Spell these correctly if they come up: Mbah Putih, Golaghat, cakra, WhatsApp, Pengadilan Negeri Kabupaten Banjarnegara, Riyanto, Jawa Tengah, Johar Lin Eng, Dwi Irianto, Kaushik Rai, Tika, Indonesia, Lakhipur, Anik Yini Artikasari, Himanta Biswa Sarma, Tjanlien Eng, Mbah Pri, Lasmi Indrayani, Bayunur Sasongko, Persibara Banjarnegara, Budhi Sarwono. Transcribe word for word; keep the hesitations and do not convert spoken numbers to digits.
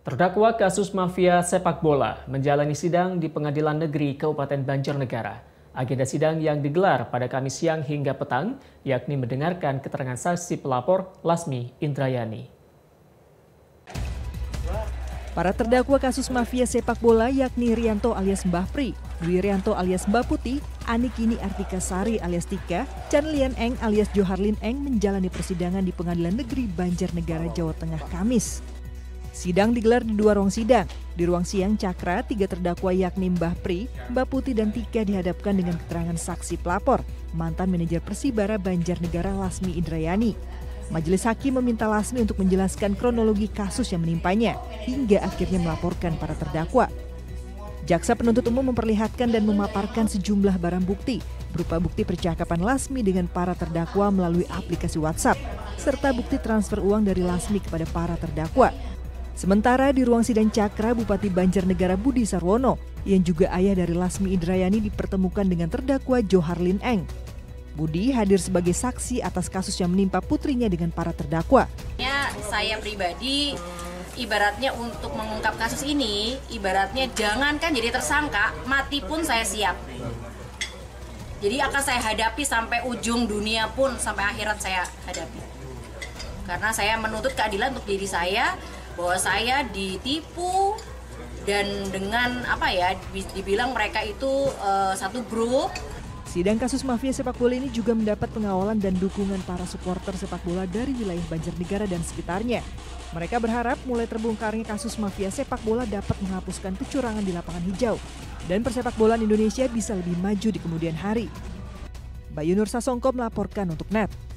Terdakwa kasus mafia sepak bola menjalani sidang di Pengadilan Negeri Kabupaten Banjarnegara. Agenda sidang yang digelar pada Kamis siang hingga petang, yakni mendengarkan keterangan saksi pelapor Lasmi Indrayani. Para terdakwa kasus mafia sepak bola yakni Riyanto alias Mbah Pri, Dwi Irianto alias Mbah Putih, Anik Yini Artikasari alias Tika, Tjanlien Eng alias Johar Lin Eng menjalani persidangan di Pengadilan Negeri Banjarnegara, Jawa Tengah, Kamis. Sidang digelar di dua ruang sidang. Di ruang siang cakra, tiga terdakwa yakni Mbah Pri, Mbah Putih, dan Tika dihadapkan dengan keterangan saksi pelapor, mantan manajer Persibara Banjarnegara Lasmi Indrayani. Majelis hakim meminta Lasmi untuk menjelaskan kronologi kasus yang menimpanya, hingga akhirnya melaporkan para terdakwa. Jaksa penuntut umum memperlihatkan dan memaparkan sejumlah barang bukti, berupa bukti percakapan Lasmi dengan para terdakwa melalui aplikasi WhatsApp, serta bukti transfer uang dari Lasmi kepada para terdakwa. Sementara di ruang sidang cakra, Bupati Banjarnegara Budhi Sarwono yang juga ayah dari Lasmi Indrayani dipertemukan dengan terdakwa Johar Lin Eng. Budhi hadir sebagai saksi atas kasus yang menimpa putrinya dengan para terdakwa. Saya pribadi ibaratnya untuk mengungkap kasus ini, ibaratnya jangankan jadi tersangka, mati pun saya siap. Jadi akan saya hadapi sampai ujung dunia pun, sampai akhirat saya hadapi. Karena saya menuntut keadilan untuk diri saya, bahwa saya ditipu dan dengan apa ya dibilang mereka itu uh, satu grup. Sidang kasus mafia sepak bola ini juga mendapat pengawalan dan dukungan para supporter sepak bola dari wilayah Banjarnegara dan sekitarnya. Mereka berharap mulai terbongkarnya kasus mafia sepak bola dapat menghapuskan kecurangan di lapangan hijau dan persepak bolaan Indonesia bisa lebih maju di kemudian hari. Bayunur Sasongko melaporkan untuk N E T.